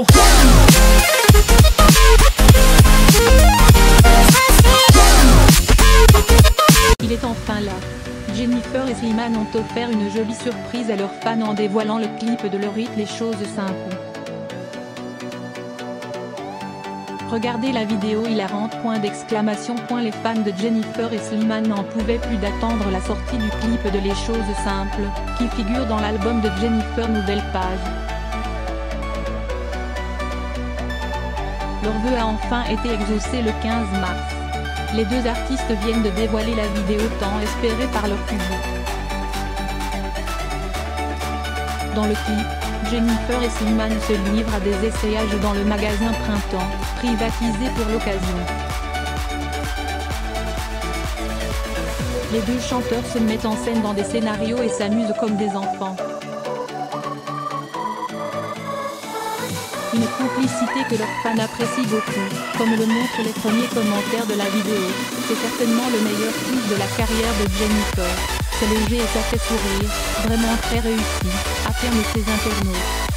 go. Il est enfin là. Jennifer et Slimane ont offert une jolie surprise à leurs fans en dévoilant le clip de leur hit Les Choses Simples. Regardez la vidéo hilarante. Les fans de Jennifer et Slimane n'en pouvaient plus d'attendre la sortie du clip de Les Choses Simples, qui figure dans l'album de Jennifer Nouvelle Page. Leur vœu a enfin été exaucé le 15 mars. Les deux artistes viennent de dévoiler la vidéo tant espérée par leur public. Dans le clip, Jennifer et Slimane se livrent à des essayages dans le magasin Printemps, privatisé pour l'occasion. Les deux chanteurs se mettent en scène dans des scénarios et s'amusent comme des enfants. Une complicité que leurs fans apprécient beaucoup, comme le montrent les premiers commentaires de la vidéo. C'est certainement le meilleur clip de la carrière de Jennifer. C'est léger et ça fait sourire, vraiment très réussi, affirment ses internautes.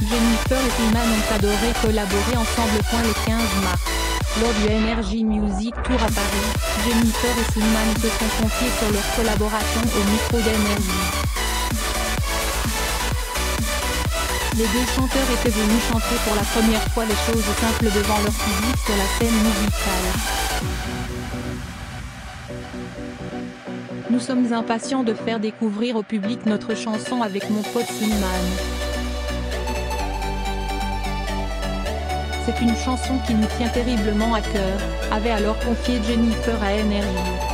Jennifer et Slimane ont adoré collaborer ensemble. Le 15 mars, lors du NRJ Music Tour à Paris, Jennifer et Slimane se sont confiés sur leur collaboration au micro d'NRJ. Les deux chanteurs étaient venus chanter pour la première fois Les Choses Simples devant leur public sur la scène musicale. Nous sommes impatients de faire découvrir au public notre chanson avec mon pote Slimane. C'est une chanson qui nous tient terriblement à cœur, avait alors confié Jennifer à NRJ.